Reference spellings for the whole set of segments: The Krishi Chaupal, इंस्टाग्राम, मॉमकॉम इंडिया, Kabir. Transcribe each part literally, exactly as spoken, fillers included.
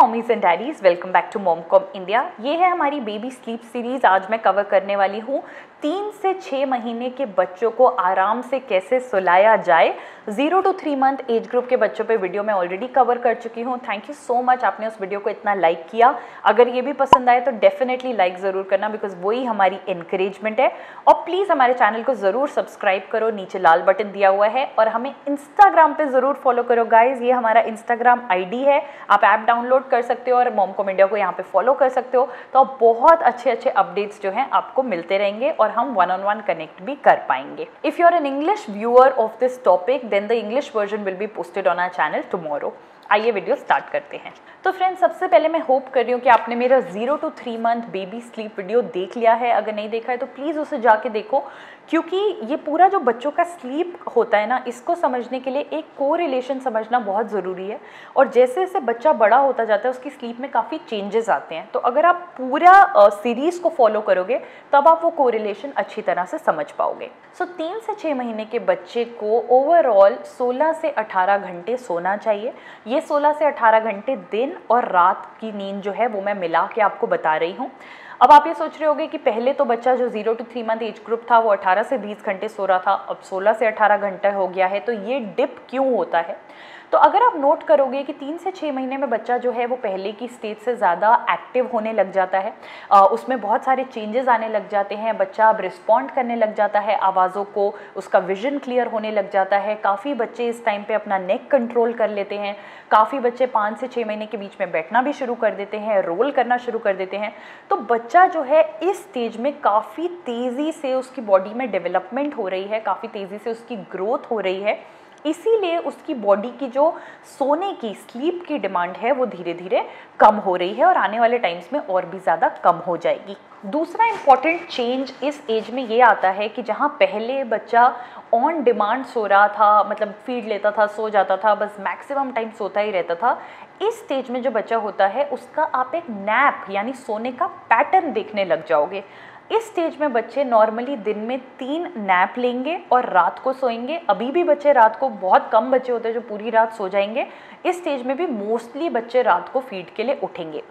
Mommies and daddies, welcome back to मॉमकॉम इंडिया। ये है हमारी बेबी स्लीप सीरीज। आज मैं कवर करने वाली हूँ तीन से छः महीने के बच्चों को आराम से कैसे सुलाया जाए। Zero to three month age group के बच्चों पे वीडियो मैं ऑलरेडी कवर कर चुकी हूँ। थैंक यू सो मच, आपने उस वीडियो को इतना लाइक किया। अगर ये भी पसंद आए तो डेफिनेटली लाइक ज़रूर करना, बिकॉज वही हमारी इनकरेजमेंट है। और प्लीज़ हमारे चैनल को ज़रूर सब्सक्राइब करो, नीचे लाल बटन दिया हुआ है। और हमें इंस्टाग्राम पर ज़रूर फॉलो करो गाइज, ये हमारा इंस्टाग्राम आई डी है। आप ऐप डाउनलोड कर सकते हो और मॉमकॉम इंडिया को यहाँ पे फॉलो कर सकते हो। तो बहुत अच्छे अच्छे अपडेट्स जो हैं आपको मिलते रहेंगे और हम वन ऑन वन कनेक्ट भी कर पाएंगे। If you are an English viewer of this topic then the English version will be posted on our channel tomorrow. आइए वीडियो स्टार्ट करते हैं। तो फ्रेंड्स, सबसे पहले मैं होप कर रही हूँ कि आपने मेरा zero to three month baby sleep video देख लिया है। अगर नहीं देखा है तो प्लीज़ उसे जाके देखो, क्योंकि ये पूरा जो बच्चों का स्लीप होता है ना, इसको समझने के लिए एक कोरिलेशन समझना बहुत ज़रूरी है। और जैसे जैसे बच्चा बड़ा होता जाता है उसकी स्लीप में काफ़ी चेंजेस आते हैं। तो अगर आप पूरा सीरीज़ को फॉलो करोगे तब आप वो कोरिलेशन अच्छी तरह से समझ पाओगे। सो तीन से छः महीने के बच्चे को ओवरऑल सोलह से अठारह घंटे सोना चाहिए। ये सोलह से अठारह घंटे दिन और रात की नींद जो है वो मैं मिला के आपको बता रही हूँ। अब आप ये सोच रहे होंगे कि पहले तो बच्चा जो zero to three month age group था वो अठारह से बीस घंटे सो रहा था, अब सोलह से अठारह घंटे हो गया है, तो ये डिप क्यों होता है? तो अगर आप नोट करोगे कि तीन से छः महीने में बच्चा जो है वो पहले की स्टेज से ज़्यादा एक्टिव होने लग जाता है। आ, उसमें बहुत सारे चेंजेस आने लग जाते हैं। बच्चा अब रिस्पॉन्ड करने लग जाता है आवाज़ों को, उसका विजन क्लियर होने लग जाता है। काफ़ी बच्चे इस टाइम पे अपना नेक कंट्रोल कर लेते हैं। काफ़ी बच्चे पाँच से छः महीने के बीच में बैठना भी शुरू कर देते हैं, रोल करना शुरू कर देते हैं। तो बच्चा जो है इस स्टेज में काफ़ी तेज़ी से उसकी बॉडी में डेवलपमेंट हो रही है, काफ़ी तेज़ी से उसकी ग्रोथ हो रही है। इसीलिए उसकी बॉडी की जो सोने की स्लीप की डिमांड है वो धीरे धीरे कम हो रही है और आने वाले टाइम्स में और भी ज़्यादा कम हो जाएगी। दूसरा इम्पॉर्टेंट चेंज इस एज में ये आता है कि जहाँ पहले बच्चा ऑन डिमांड सो रहा था, मतलब फीड लेता था, सो जाता था, बस मैक्सिमम टाइम सोता ही रहता था, इस स्टेज में जो बच्चा होता है उसका आप एक नैप यानी सोने का पैटर्न देखने लग जाओगे। इस स्टेज में बच्चे नॉर्मली दिन में तीन नैप लेंगे और रात को सोएंगे। अभी भी बच्चे रात को, बहुत कम बच्चे होते हैं जो पूरी रात सो जाएंगे। इस स्टेज में भी मोस्टली बच्चे रात को फीड के लिए उठेंगे।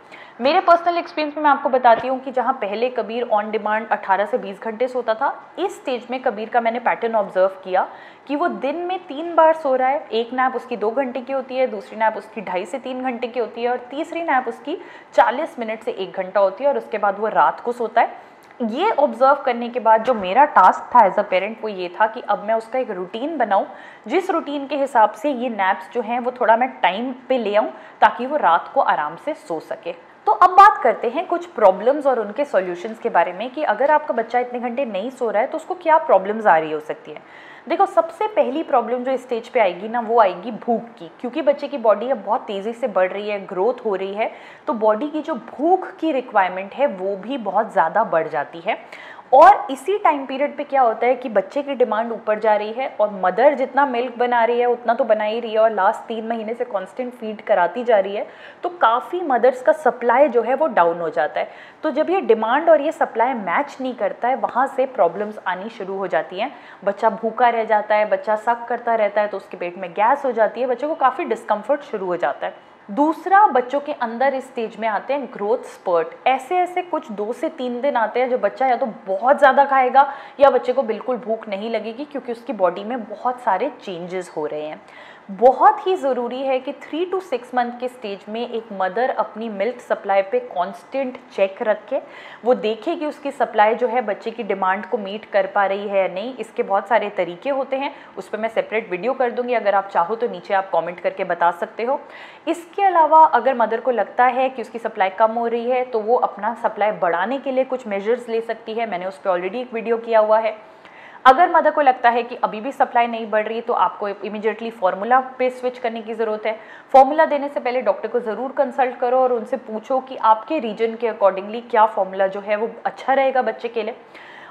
मेरे पर्सनल एक्सपीरियंस में मैं आपको बताती हूँ कि जहाँ पहले कबीर ऑन डिमांड अठारह से बीस घंटे सोता था, इस स्टेज में कबीर का मैंने पैटर्न ऑब्जर्व किया कि वो दिन में तीन बार सो रहा है। एक नैप उसकी दो घंटे की होती है, दूसरी नैप उसकी ढाई से तीन घंटे की होती है और तीसरी नैप उसकी चालीस मिनट से एक घंटा होती है और उसके बाद वो रात को सोता है। ये ऑब्जर्व करने के बाद जो मेरा टास्क था एज अ पेरेंट वो ये था कि अब मैं उसका एक रूटीन बनाऊं, जिस रूटीन के हिसाब से ये नैप्स जो हैं वो थोड़ा मैं टाइम पे ले आऊं ताकि वो रात को आराम से सो सके। तो अब बात करते हैं कुछ प्रॉब्लम्स और उनके सॉल्यूशंस के बारे में कि अगर आपका बच्चा इतने घंटे नहीं सो रहा है तो उसको क्या प्रॉब्लम्स आ रही हो सकती है। देखो, सबसे पहली प्रॉब्लम जो स्टेज पे आएगी ना वो आएगी भूख की, क्योंकि बच्चे की बॉडी अब बहुत तेज़ी से बढ़ रही है, ग्रोथ हो रही है, तो बॉडी की जो भूख की रिक्वायरमेंट है वो भी बहुत ज़्यादा बढ़ जाती है। और इसी टाइम पीरियड पे क्या होता है कि बच्चे की डिमांड ऊपर जा रही है और मदर जितना मिल्क बना रही है उतना तो बना ही रही है और लास्ट तीन महीने से कांस्टेंट फीड कराती जा रही है, तो काफ़ी मदर्स का सप्लाई जो है वो डाउन हो जाता है। तो जब ये डिमांड और ये सप्लाई मैच नहीं करता है वहाँ से प्रॉब्लम्स आनी शुरू हो जाती हैं। बच्चा भूखा रह जाता है, बच्चा सक करता रहता है, तो उसके पेट में गैस हो जाती है, बच्चे को काफ़ी डिस्कम्फर्ट शुरू हो जाता है। दूसरा, बच्चों के अंदर इस स्टेज में आते हैं ग्रोथ स्पर्ट। ऐसे ऐसे कुछ दो से तीन दिन आते हैं जो बच्चा या तो बहुत ज़्यादा खाएगा या बच्चे को बिल्कुल भूख नहीं लगेगी, क्योंकि उसकी बॉडी में बहुत सारे चेंजेस हो रहे हैं। बहुत ही ज़रूरी है कि थ्री टू सिक्स मंथ के स्टेज में एक मदर अपनी मिल्क सप्लाई पे कांस्टेंट चेक रखे, वो देखे कि उसकी सप्लाई जो है बच्चे की डिमांड को मीट कर पा रही है या नहीं। इसके बहुत सारे तरीके होते हैं, उस पर मैं सेपरेट वीडियो कर दूंगी, अगर आप चाहो तो नीचे आप कमेंट करके बता सकते हो। इसके अलावा अगर मदर को लगता है कि उसकी सप्लाई कम हो रही है तो वो अपना सप्लाई बढ़ाने के लिए कुछ मेजर्स ले सकती है, मैंने उस पर ऑलरेडी एक वीडियो किया हुआ है। अगर मदर को लगता है कि अभी भी सप्लाई नहीं बढ़ रही तो आपको इमीडिएटली फार्मूला पे स्विच करने की ज़रूरत है। फार्मूला देने से पहले डॉक्टर को ज़रूर कंसल्ट करो और उनसे पूछो कि आपके रीजन के अकॉर्डिंगली क्या फार्मूला जो है वो अच्छा रहेगा बच्चे के लिए।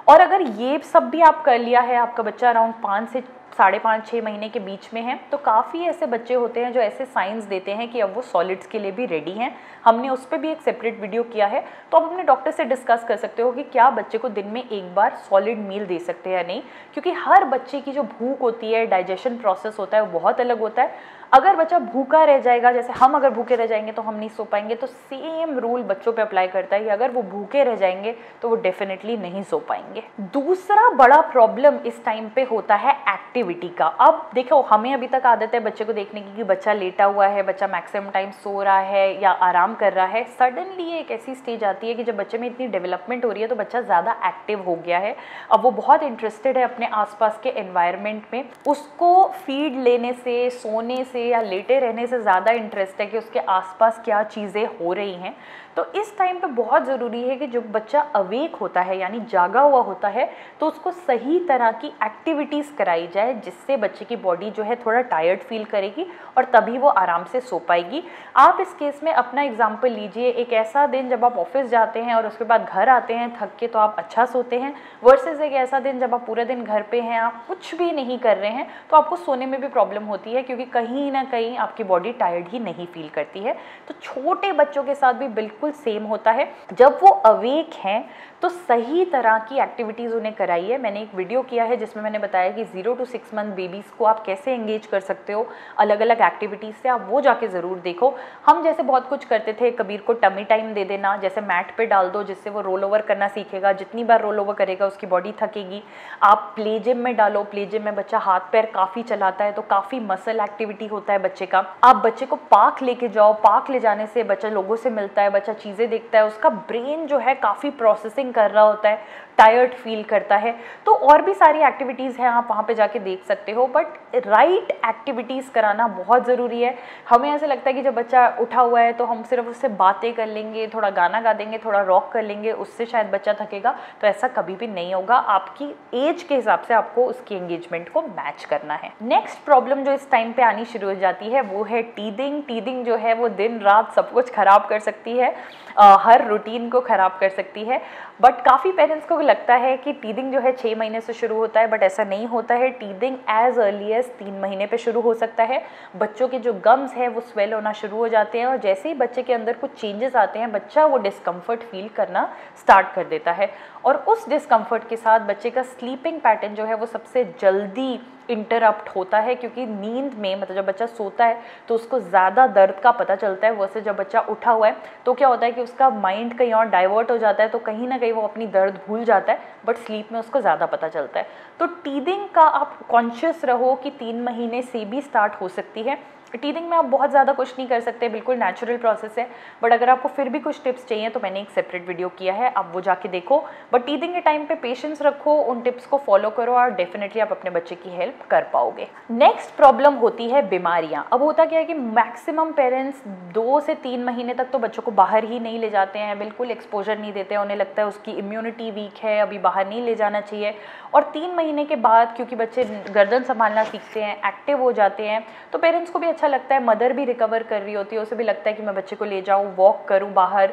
और अगर ये सब भी आप कर लिया है, आपका बच्चा अराउंड पाँच से साढ़े पाँच छः महीने के बीच में है, तो काफ़ी ऐसे बच्चे होते हैं जो ऐसे साइंस देते हैं कि अब वो सॉलिड्स के लिए भी रेडी हैं। हमने उस पर भी एक सेपरेट वीडियो किया है, तो आप अपने डॉक्टर से डिस्कस कर सकते हो कि क्या बच्चे को दिन में एक बार सॉलिड मील दे सकते हैं या नहीं, क्योंकि हर बच्चे की जो भूख होती है, डाइजेशन प्रोसेस होता है, वो बहुत अलग होता है। अगर बच्चा भूखा रह जाएगा, जैसे हम अगर भूखे रह जाएंगे तो हम नहीं सो पाएंगे, तो सेम रूल बच्चों पे अप्लाई करता है कि अगर वो भूखे रह जाएंगे तो वो डेफिनेटली नहीं सो पाएंगे। दूसरा बड़ा प्रॉब्लम इस टाइम पे होता है एक्टिविटी का। अब देखो, हमें अभी तक आदत है बच्चे को देखने की कि बच्चा लेटा हुआ है, बच्चा मैक्सिमम टाइम सो रहा है या आराम कर रहा है। सडनली एक ऐसी स्टेज आती है कि जब बच्चे में इतनी डेवलपमेंट हो रही है तो बच्चा ज़्यादा एक्टिव हो गया है, अब वो बहुत इंटरेस्टेड है अपने आसपास के एनवायरनमेंट में। उसको फीड लेने से, सोने से या लेटे रहने से ज़्यादा इंटरेस्ट है कि उसके आसपास क्या चीज़ें हो रही हैं। तो इस टाइम पे बहुत ज़रूरी है कि जब बच्चा अवेक होता है यानी जागा हुआ होता है तो उसको सही तरह की एक्टिविटीज़ कराई जाए, जिससे बच्चे की बॉडी जो है थोड़ा टायर्ड फील करेगी और तभी वो आराम से सो पाएगी। आप इस केस में अपना एग्जाम्पल लीजिए, एक ऐसा दिन जब आप ऑफिस जाते हैं और उसके बाद घर आते हैं थक के तो आप अच्छा सोते हैं, वर्सेस एक ऐसा दिन जब आप पूरा दिन घर पर हैं, आप कुछ भी नहीं कर रहे हैं तो आपको सोने में भी प्रॉब्लम होती है, क्योंकि कहीं ना कहीं आपकी बॉडी टायर्ड ही नहीं फील करती है। तो छोटे बच्चों के साथ भी बिल्कुल सेम होता है, जब वो अवेक हैं तो सही तरह की एक्टिविटीज़ उन्हें कराइए। मैंने एक वीडियो किया है जिसमें मैंने बताया कि zero to six month babies को आप कैसे एंगेज कर सकते हो अलग अलग एक्टिविटीज़ से, आप वो जाके ज़रूर देखो। हम जैसे बहुत कुछ करते थे, कबीर को टमी टाइम दे देना, जैसे मैट पे डाल दो जिससे वो रोल ओवर करना सीखेगा, जितनी बार रोल ओवर करेगा उसकी बॉडी थकेगी। आप प्ले जिम में डालो, प्ले जिम में बच्चा हाथ पैर काफ़ी चलाता है तो काफ़ी मसल एक्टिविटी होता है बच्चे का। आप बच्चे को पार्क लेके जाओ, पार्क ले जाने से बच्चा लोगों से मिलता है, बच्चा चीज़ें देखता है, उसका ब्रेन जो है काफ़ी प्रोसेसिंग कर रहा होता है, टायर्ड फील करता है। तो और भी सारी एक्टिविटीज़ हैं, आप वहाँ पे जाके देख सकते हो, बट राइट एक्टिविटीज़ कराना बहुत ज़रूरी है। हमें ऐसे लगता है कि जब बच्चा उठा हुआ है तो हम सिर्फ उससे बातें कर लेंगे, थोड़ा गाना गा देंगे, थोड़ा रॉक कर लेंगे, उससे शायद बच्चा थकेगा, तो ऐसा कभी भी नहीं होगा। आपकी एज के हिसाब से आपको उसकी एंगेजमेंट को मैच करना है। नेक्स्ट प्रॉब्लम जो इस टाइम पर आनी शुरू हो जाती है वो है टीदिंग। टीदिंग जो है वो दिन रात सब कुछ ख़राब कर सकती है, आ, हर रूटीन को ख़राब कर सकती है। बट काफ़ी पेरेंट्स को लगता है कि टीदिंग जो है छः महीने से शुरू होता है, बट ऐसा नहीं होता है। टीदिंग एज अर्ली एज तीन महीने पे शुरू हो सकता है। बच्चों के जो गम्स हैं वो स्वेल होना शुरू हो जाते हैं और जैसे ही बच्चे के अंदर कुछ चेंजेस आते हैं बच्चा वो डिस्कम्फर्ट फील करना स्टार्ट कर देता है और उस डिस्कम्फर्ट के साथ बच्चे का स्लीपिंग पैटर्न जो है वो सबसे जल्दी इंटरप्ट होता है, क्योंकि नींद में मतलब जब बच्चा सोता है तो उसको ज़्यादा दर्द का पता चलता है, वैसे जब बच्चा उठा हुआ है तो क्या होता है कि उसका माइंड कहीं और डाइवर्ट हो जाता है, तो कहीं ना कहीं वो अपनी दर्द भूल जाता है, बट स्लीप में उसको ज़्यादा पता चलता है। तो टीदिंग का आप कॉन्शियस रहो कि तीन महीने से भी स्टार्ट हो सकती है। टीदिंग में आप बहुत ज़्यादा कुछ नहीं कर सकते, बिल्कुल नेचुरल प्रोसेस है, बट अगर आपको फिर भी कुछ टिप्स चाहिए तो मैंने एक सेपरेट वीडियो किया है, आप वो जाके देखो। बट टीदिंग के टाइम पे पेशेंस रखो, उन टिप्स को फॉलो करो और डेफिनेटली आप अपने बच्चे की हेल्प कर पाओगे। नेक्स्ट प्रॉब्लम होती है बीमारियाँ। अब होता क्या है कि मैक्सिमम पेरेंट्स दो से तीन महीने तक तो बच्चों को बाहर ही नहीं ले जाते हैं, बिल्कुल एक्सपोजर नहीं देते हैं, उन्हें लगता है उसकी इम्यूनिटी वीक है, अभी बाहर नहीं ले जाना चाहिए। और तीन महीने के बाद क्योंकि बच्चे गर्दन संभालना सीखते हैं, एक्टिव हो जाते हैं, तो पेरेंट्स को भी अच्छा लगता है, मदर भी रिकवर कर रही होती है, उसे भी लगता है कि मैं बच्चे को ले जाऊँ, वॉक करूँ बाहर।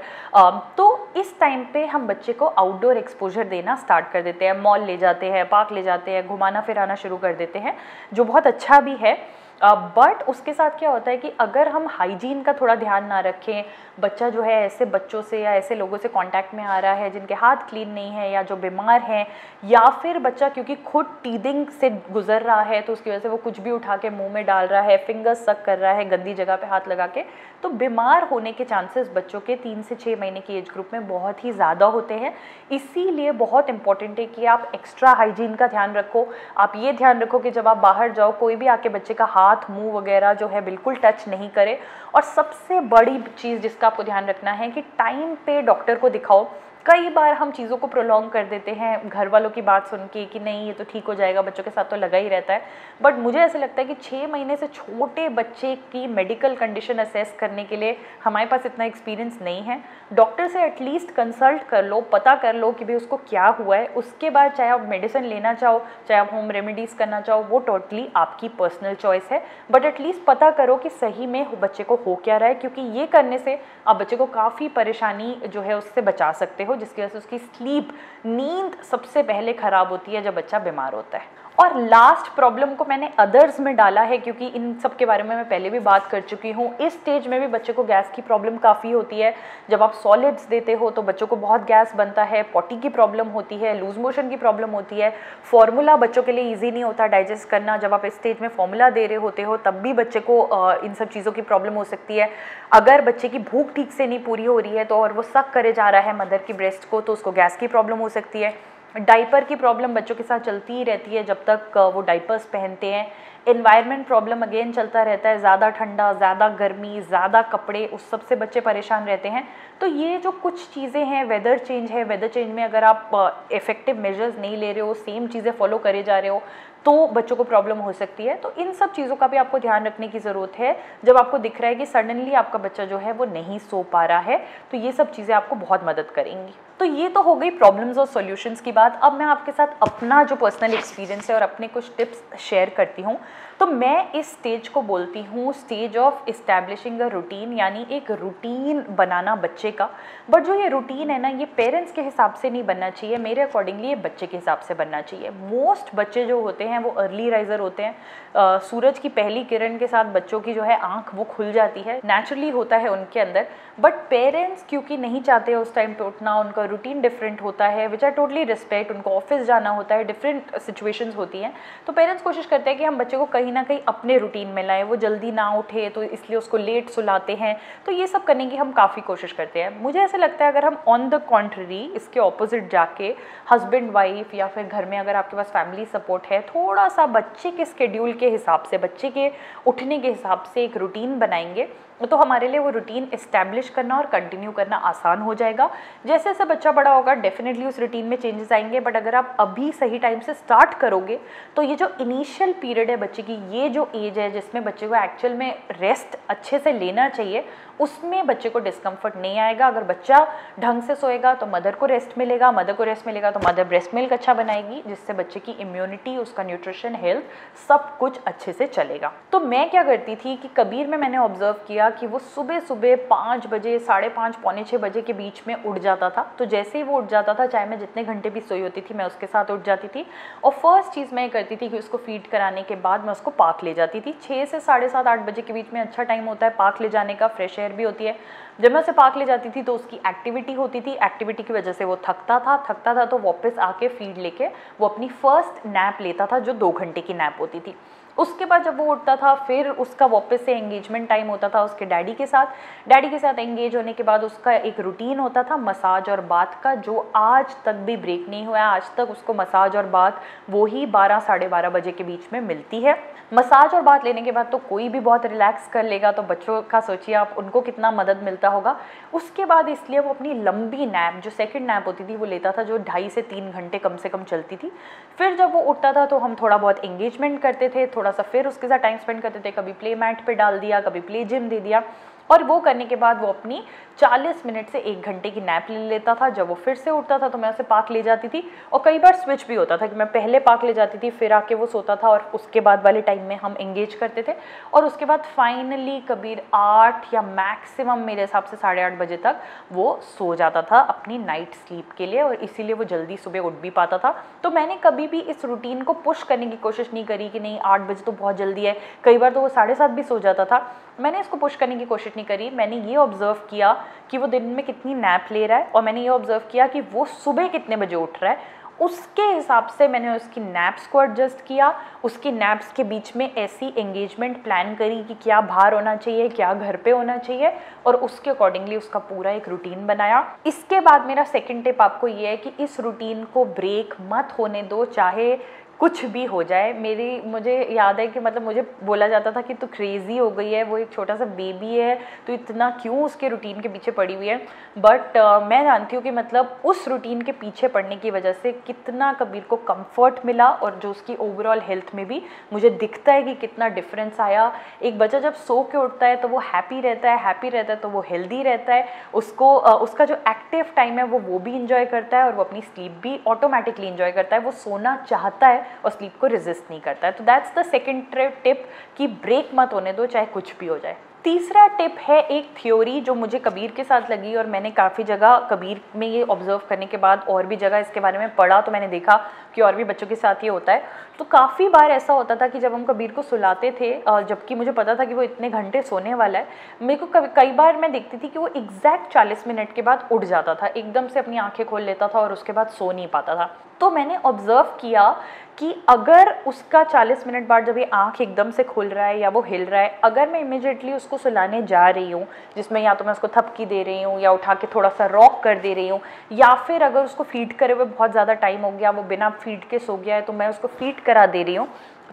तो इस टाइम पे हम बच्चे को आउटडोर एक्सपोजर देना स्टार्ट कर देते हैं, मॉल ले जाते हैं, पार्क ले जाते हैं, घुमाना फिराना शुरू कर देते हैं, जो बहुत अच्छा भी है। बट uh, उसके साथ क्या होता है कि अगर हम हाइजीन का थोड़ा ध्यान ना रखें, बच्चा जो है ऐसे बच्चों से या ऐसे लोगों से कांटेक्ट में आ रहा है जिनके हाथ क्लीन नहीं है या जो बीमार हैं, या फिर बच्चा क्योंकि खुद टीदिंग से गुजर रहा है तो उसकी वजह से वो कुछ भी उठा के मुंह में डाल रहा है, फिंगर्स सक कर रहा है गंदी जगह पे हाथ लगा के, तो बीमार होने के चांसेस बच्चों के तीन से छः महीने की एज ग्रुप में बहुत ही ज़्यादा होते हैं। इसीलिए बहुत इंपॉर्टेंट है कि आप एक्स्ट्रा हाइजीन का ध्यान रखो। आप ये ध्यान रखो कि जब आप बाहर जाओ कोई भी आके बच्चे का हाथ मुंह वगैरह जो है बिल्कुल टच नहीं करे। और सबसे बड़ी चीज़ जिसका आपको ध्यान रखना है कि टाइम पे डॉक्टर को दिखाओ। कई बार हम चीज़ों को प्रोलॉन्ग कर देते हैं घर वालों की बात सुन के कि नहीं ये तो ठीक हो जाएगा, बच्चों के साथ तो लगा ही रहता है, बट मुझे ऐसा लगता है कि छः महीने से छोटे बच्चे की मेडिकल कंडीशन असेस करने के लिए हमारे पास इतना एक्सपीरियंस नहीं है। डॉक्टर से एटलीस्ट कंसल्ट कर लो, पता कर लो कि भाई उसको क्या हुआ है। उसके बाद चाहे आप मेडिसिन लेना चाहो, चाहे आप होम रेमेडीज़ करना चाहो, वो टोटली आपकी पर्सनल चॉइस है, बट एटलीस्ट पता करो कि सही में बच्चे को हो क्या रहा है, क्योंकि ये करने से आप बच्चे को काफ़ी परेशानी जो है उससे बचा सकते हो, जिसकी वजह से उसकी स्लीप नींद सबसे पहले ख़राब होती है जब बच्चा बीमार होता है। और लास्ट प्रॉब्लम को मैंने अदर्स में डाला है क्योंकि इन सब के बारे में मैं पहले भी बात कर चुकी हूँ। इस स्टेज में भी बच्चों को गैस की प्रॉब्लम काफ़ी होती है। जब आप सॉलिड्स देते हो तो बच्चों को बहुत गैस बनता है, पॉटी की प्रॉब्लम होती है, लूज मोशन की प्रॉब्लम होती है, फॉर्मूला बच्चों के लिए ईजी नहीं होता डाइजेस्ट करना। जब आप इस स्टेज में फॉर्मूला दे रहे होते हो तब भी बच्चे को इन सब चीज़ों की प्रॉब्लम हो सकती है। अगर बच्चे की भूख ठीक से नहीं पूरी हो रही है तो और वो सक करे जा रहा है मदर की ब्रेस्ट को तो उसको गैस की प्रॉब्लम हो सकती है। डाइपर की प्रॉब्लम बच्चों के साथ चलती ही रहती है जब तक वो डाइपर्स पहनते हैं। एनवायरनमेंट प्रॉब्लम अगेन चलता रहता है, ज़्यादा ठंडा, ज़्यादा गर्मी, ज़्यादा कपड़े, उस सब से बच्चे परेशान रहते हैं। तो ये जो कुछ चीज़ें हैं, वेदर चेंज है, वेदर चेंज में अगर आप इफेक्टिव मेजर्स नहीं ले रहे हो, सेम चीज़ें फॉलो करे जा रहे हो तो बच्चों को प्रॉब्लम हो सकती है। तो इन सब चीज़ों का भी आपको ध्यान रखने की ज़रूरत है। जब आपको दिख रहा है कि सडनली आपका बच्चा जो है वो नहीं सो पा रहा है तो ये सब चीज़ें आपको बहुत मदद करेंगी। तो ये तो हो गई प्रॉब्लम्स और सॉल्यूशंस की बात। अब मैं आपके साथ अपना जो पर्सनल एक्सपीरियंस है और अपने कुछ टिप्स शेयर करती हूँ। तो मैं इस स्टेज को बोलती हूँ stage of establishing a routine, यानी एक रूटीन बनाना बच्चे का। बट जो ये रूटीन है ना, ये पेरेंट्स के हिसाब से नहीं बनना चाहिए, मेरे अकॉर्डिंगली ये बच्चे के हिसाब से बनना चाहिए। मोस्ट बच्चे जो होते हैं वो अर्ली राइजर होते हैं। आ, सूरज की पहली किरण के साथ बच्चों की जो है आँख वो खुल जाती है, नेचुरली होता है उनके अंदर। बट पेरेंट्स क्योंकि नहीं चाहते उस टाइम पर उठना, उनका रूटीन डिफरेंट होता है, विच आर टोटली रिस्पेक्ट, उनको ऑफिस जाना होता है, डिफरेंट सिचुएशंस होती हैं। तो पेरेंट्स कोशिश करते हैं कि हम बच्चे को कहीं ना कहीं अपने रूटीन में लाएं, वो जल्दी ना उठे तो इसलिए उसको लेट सुलाते हैं। तो ये सब करने की हम काफ़ी कोशिश करते हैं। मुझे ऐसा लगता है अगर हम ऑन द कॉन्ट्ररी इसके ऑपोजिट जाके हस्बैंड वाइफ या फिर घर में अगर आपके पास फैमिली सपोर्ट है, थोड़ा सा बच्चे के स्केड्यूल के हिसाब से, बच्चे के उठने के हिसाब से एक रूटीन बनाएंगे तो हमारे लिए वो रूटीन इस्टेब्लिश करना और कंटिन्यू करना आसान हो जाएगा। जैसे जैसे बच्चा बड़ा होगा डेफिनेटली उस रूटीन में चेंजेस आएंगे। बट अगर आप अभी सही टाइम से स्टार्ट करोगे तो ये जो इनिशियल पीरियड है बच्चे की, ये जो एज है जिसमें बच्चे को एक्चुअल में रेस्ट अच्छे से लेना चाहिए, उसमें बच्चे को डिस्कम्फर्ट नहीं आएगा। अगर बच्चा ढंग से सोएगा तो मदर को रेस्ट मिलेगा, मदर को रेस्ट मिलेगा तो मदर ब्रेस्ट मिल्क अच्छा बनाएगी, जिससे बच्चे की इम्यूनिटी, उसका न्यूट्रिशन, हेल्थ सब कुछ अच्छे से चलेगा। तो मैं क्या करती थी कि कबीर में मैंने ऑब्जर्व किया कि वो सुबह सुबह पाँच बजे, साढ़े पाँच, पौने छः बजे के बीच में उठ जाता था। तो जैसे ही वो उठ जाता था, चाहे मैं जितने घंटे भी सोई होती थी, मैं उसके साथ उठ जाती थी। और फर्स्ट चीज़ मैं करती थी कि उसको फीड कराने के बाद मैं उसको पार्क ले जाती थी। छः से साढ़े सात आठ बजे के बीच में अच्छा टाइम होता है पार्क ले जाने का, फ्रेश एयर भी होती है। जब मैं उसे पार्क ले जाती थी तो उसकी एक्टिविटी होती थी, एक्टिविटी की वजह से वो थकता था, थकता था तो वापस आके फीड लेके वो अपनी फर्स्ट नैप लेता था जो दो घंटे की नैप होती थी। उसके बाद जब वो उठता था फिर उसका वापस से एंगेजमेंट टाइम होता था उसके डैडी के साथ। डैडी के साथ एंगेज होने के बाद उसका एक रूटीन होता था मसाज और बाथ का, जो आज तक भी ब्रेक नहीं हुआ है। आज तक उसको मसाज और बाथ वो ही बारह साढ़े बारह बजे के बीच में मिलती है। मसाज और बाथ लेने के बाद तो कोई भी बहुत रिलैक्स कर लेगा, तो बच्चों का सोचिए आप उनको कितना मदद मिलता होगा। उसके बाद इसलिए वो अपनी लंबी नैप, जो सेकेंड नैप होती थी, वो लेता था, जो ढाई से तीन घंटे कम से कम चलती थी। फिर जब वो उठता था तो हम थोड़ा बहुत एंगेजमेंट करते थे, थोड़ा सा फिर उसके साथ टाइम स्पेंड करते थे। कभी प्ले मैट पे डाल दिया, कभी प्ले जिम दे दिया, और वो करने के बाद वो अपनी चालीस मिनट से एक घंटे की नैप ले लेता था। जब वो फिर से उठता था तो मैं उसे पार्क ले जाती थी, और कई बार स्विच भी होता था कि मैं पहले पार्क ले जाती थी, फिर आके वो सोता था, और उसके बाद वाले टाइम में हम एंगेज करते थे। और उसके बाद फाइनली कबीर आठ या मैक्सिमम मेरे हिसाब से साढ़े आठ बजे तक वो सो जाता था अपनी नाइट स्लीप के लिए, और इसीलिए वो जल्दी सुबह उठ भी पाता था। तो मैंने कभी भी इस रूटीन को पुश करने की कोशिश नहीं करी कि नहीं आठ बजे तो बहुत जल्दी है, कई बार तो वो साढ़े सात भी सो जाता था, मैंने इसको पुश करने की कोशिश नहीं करी। मैंने ये ऑब्जर्व किया कि वो दिन में कितनी नैप ले रहा है, और मैंने ये ऑब्जर्व किया कि वो सुबह कितने बजे उठ रहा है, उसके हिसाब से मैंने उसकी नैप्स को एडजस्ट किया। उसकी नैप्स के बीच में ऐसी एंगेजमेंट प्लान करी कि क्या बाहर होना चाहिए, क्या घर पे होना चाहिए, और उसके अकॉर्डिंगली उसका पूरा एक रूटीन बनाया। इसके बाद मेरा सेकेंड टिप आपको ये है कि इस रूटीन को ब्रेक मत होने दो, चाहे कुछ भी हो जाए। मेरी मुझे याद है कि मतलब मुझे बोला जाता था कि तू क्रेज़ी हो गई है, वो एक छोटा सा बेबी है, तो इतना क्यों उसके रूटीन के पीछे पड़ी हुई है। बट uh, मैं जानती हूँ कि मतलब उस रूटीन के पीछे पड़ने की वजह से कितना कबीर को कंफर्ट मिला, और जो उसकी ओवरऑल हेल्थ में भी मुझे दिखता है कि कितना डिफरेंस आया। एक बच्चा जब सो के उठता है तो वो हैप्पी रहता है, हैप्पी रहता है तो वो हेल्दी रहता है, उसको uh, उसका जो एक्टिव टाइम है वो वो भी इंजॉय करता है, और वो अपनी स्लीप भी ऑटोमेटिकली इंजॉय करता है। वो सोना चाहता है और स्लीप को रेजिस्ट नहीं करता है। तो दैट्स द सेकंड टिप कि ब्रेक मत होने दो, चाहे कुछ भी हो जाए। तीसरा टिप है एक थ्योरी जो मुझे कबीर के साथ लगी और मैंने काफ़ी जगह कबीर में ये ऑब्जर्व करने के बाद और भी जगह इसके बारे में पढ़ा, तो मैंने देखा कि और भी बच्चों के साथ ये होता है। तो काफ़ी बार ऐसा होता था कि जब हम कबीर को सुलाते थे, जबकि मुझे पता था कि वो इतने घंटे सोने वाला है, मेरे को कई बार मैं देखती थी कि वो एग्जैक्ट चालीस मिनट के बाद उठ जाता था, एकदम से अपनी आँखें खोल लेता था और उसके बाद सो नहीं पाता था। तो मैंने ऑब्ज़र्व किया कि अगर उसका चालीस मिनट बाद जब ये आँख एकदम से खुल रहा है या वो हिल रहा है, अगर मैं इमीडिएटली उसको सुलाने जा रही हूँ, जिसमें या तो मैं उसको थपकी दे रही हूँ या उठा के थोड़ा सा रॉक कर दे रही हूँ, या फिर अगर उसको फीड करे हुए बहुत ज़्यादा टाइम हो गया, वो बिना फीड के सो गया है, तो मैं उसको फीड करा दे रही हूँ,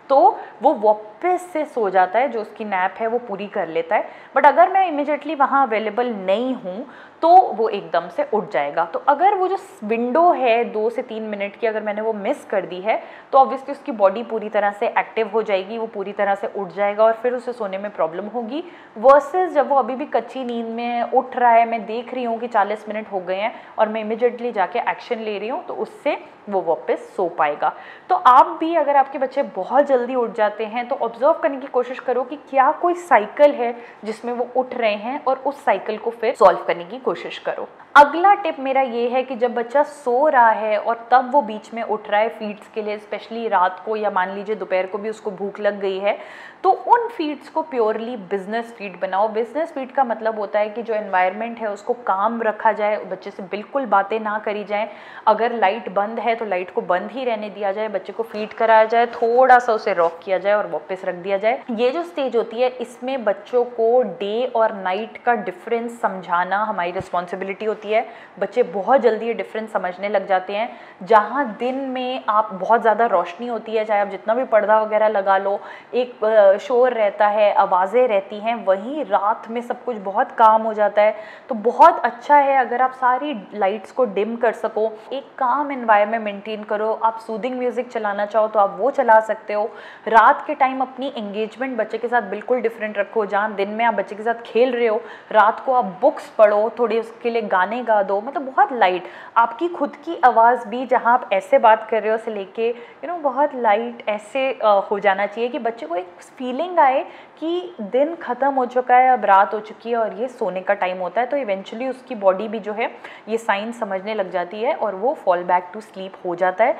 तो वो वापस से सो जाता है, जो उसकी नैप है वो पूरी कर लेता है। बट अगर मैं इमीडिएटली वहाँ अवेलेबल नहीं हूँ तो वो एकदम से उठ जाएगा। तो अगर वो जो विंडो है दो से तीन मिनट की, अगर मैंने वो मिस कर दी है, तो ऑब्वियसली उसकी बॉडी पूरी तरह से एक्टिव हो जाएगी, वो पूरी तरह से उठ जाएगा और फिर उसे सोने में प्रॉब्लम होगी, वर्सेस जब वो अभी भी कच्ची नींद में उठ रहा है, मैं देख रही हूँ कि चालीस मिनट हो गए हैं और मैं इमीडिएटली जाके एक्शन ले रही हूँ, तो उससे वो वापस सो पाएगा। तो आप भी अगर आपके बच्चे बहुत जल्दी उठ जाते हैं तो ऑब्जर्व करने की कोशिश करो कि क्या कोई साइकिल है जिसमें वो उठ रहे हैं, और उस साइकिल को फिर सॉल्व करने की कोशिश करो। अगला टिप मेरा ये है कि जब बच्चा सो रहा है और तब वो बीच में उठ रहा है फीड्स के लिए, स्पेशली रात को या मान लीजिए दोपहर को भी उसको भूख लग गई है, तो उन फीड्स को प्योरली बिजनेस फीड बनाओ। बिजनेस फीड का मतलब होता है कि जो एनवायरनमेंट है उसको काम रखा जाए, बच्चे से बिल्कुल बातें ना करी जाएं, अगर लाइट बंद है तो लाइट को बंद ही रहने दिया जाए, बच्चे को फीड कराया जाए, थोड़ा सा उसे रॉक किया जाए और वापस रख दिया जाए। ये जो स्टेज होती है इसमें बच्चों को डे और नाइट का डिफरेंस समझाना हमारी रिस्पॉन्सिबिलिटी होती है। बच्चे बहुत जल्दी ये डिफरेंस समझने लग जाते हैं। जहाँ दिन में आप बहुत ज़्यादा रोशनी होती है, चाहे आप जितना भी पर्दा वगैरह लगा लो, एक शोर रहता है, आवाज़ें रहती हैं, वहीं रात में सब कुछ बहुत काम हो जाता है। तो बहुत अच्छा है अगर आप सारी लाइट्स को डिम कर सको, एक काम एनवायरनमेंट मेंटेन करो। आप सूदिंग म्यूज़िक चलाना चाहो तो आप वो चला सकते हो। रात के टाइम अपनी एंगेजमेंट बच्चे के साथ बिल्कुल डिफरेंट रखो। जहाँ दिन में आप बच्चे के साथ खेल रहे हो, रात को आप बुक्स पढ़ो, थोड़ी उसके लिए गाने गा दो, मतलब बहुत लाइट आपकी खुद की आवाज़ भी, जहाँ आप ऐसे बात कर रहे हो से लेके यू नो बहुत लाइट ऐसे हो जाना चाहिए कि बच्चे को एक फीलिंग आए कि दिन ख़त्म हो चुका है, अब रात हो चुकी है और ये सोने का टाइम होता है। तो इवेंचुअली उसकी बॉडी भी जो है ये साइन समझने लग जाती है और वो फॉल बैक टू स्लीप हो जाता है।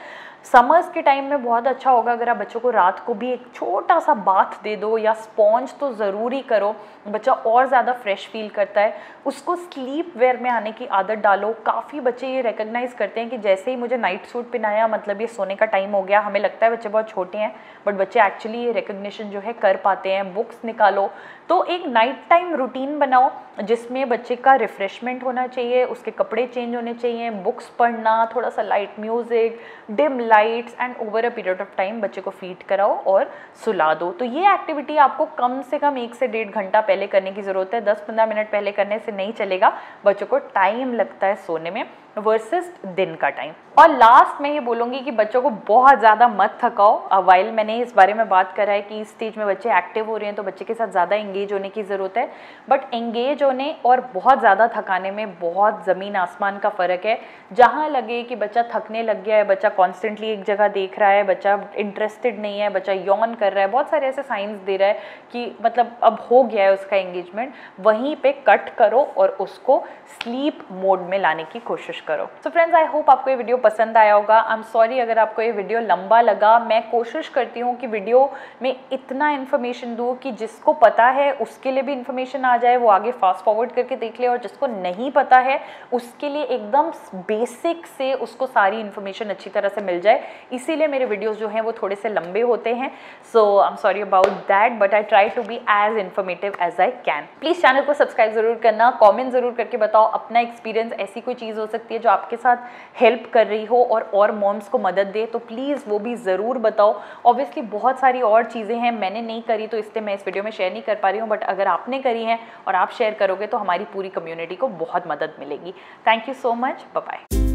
समर्स के टाइम में बहुत अच्छा होगा अगर आप बच्चों को रात को भी एक छोटा सा बाथ दे दो या स्पॉन्ज तो ज़रूरी करो, बच्चा और ज़्यादा फ्रेश फील करता है। उसको स्लीप वेयर में आने की आदत डालो। काफ़ी बच्चे ये रिकग्नाइज़ करते हैं कि जैसे ही मुझे नाइट सूट पहनाया मतलब ये सोने का टाइम हो गया, हमें लगता है बच्चे बहुत छोटे हैं, बट बच्चे एक्चुअली ये रिकग्निशन जो है कर पाते हैं। बुक्स निकालो, तो एक नाइट टाइम रूटीन बनाओ जिसमें बच्चे का रिफ़्रेशमेंट होना चाहिए, उसके कपड़े चेंज होने चाहिए, बुक्स पढ़ना, थोड़ा सा light music, dim lights, and over a period of time बच्चे को फीड कराओ और सुला दो। तो ये एक्टिविटी आपको कम से कम एक से डेढ़ घंटा पहले करने की ज़रूरत है। दस पंद्रह मिनट पहले करने से नहीं चलेगा, बच्चों को टाइम लगता है सोने में वर्सेस दिन का टाइम। और लास्ट में ये बोलूँगी कि बच्चों को बहुत ज़्यादा मत थकाओ। वाइल मैंने इस बारे में बात करा है कि इस स्टेज में बच्चे एक्टिव हो रहे हैं तो बच्चे के साथ ज़्यादा एंगेज होने की ज़रूरत है, बट एंगेज होने और बहुत ज़्यादा थकाने में बहुत ज़मीन आसमान का फ़र्क है। जहाँ लगे कि बच्चा थकने लग गया है, बच्चा कॉन्स्टेंटली एक जगह देख रहा है, बच्चा इंटरेस्टेड नहीं है, बच्चा यॉन कर रहा है, बहुत सारे ऐसे साइंस दे रहा है कि मतलब अब हो गया है उसका एंगेजमेंट, वहीं पर कट करो और उसको स्लीप मोड में लाने की कोशिश करो। सो फ्रेंड्स, आई होप आपको ये वीडियो पसंद आया होगा। आई एम सॉरी अगर आपको ये वीडियो लंबा लगा। मैं कोशिश करती हूँ कि वीडियो में इतना इन्फॉर्मेशन दूँ कि जिसको पता है उसके लिए भी इन्फॉर्मेशन आ जाए, वो आगे फास्ट फॉरवर्ड करके देख ले, और जिसको नहीं पता है उसके लिए एकदम बेसिक से उसको सारी इन्फॉर्मेशन अच्छी तरह से मिल जाए। इसीलिए मेरे वीडियोज़ जो हैं वो थोड़े से लंबे होते हैं। So I am sorry about that, but I try to be as informative as I can. Please channel को सब्सक्राइब ज़रूर करना, कॉमेंट ज़रूर करके बताओ अपना एक्सपीरियंस, ऐसी कोई चीज़ हो सकती है जो आपके साथ हेल्प कर रही हो और और मॉम्स को मदद दे, तो प्लीज़ वो भी ज़रूर बताओ। ऑब्वियसली बहुत सारी और चीज़ें हैं मैंने नहीं करी तो इसलिए मैं इस वीडियो में शेयर नहीं कर पा रही हूँ, बट अगर आपने करी हैं और आप शेयर करोगे तो हमारी पूरी कम्युनिटी को बहुत मदद मिलेगी। Thank you so much, bye bye.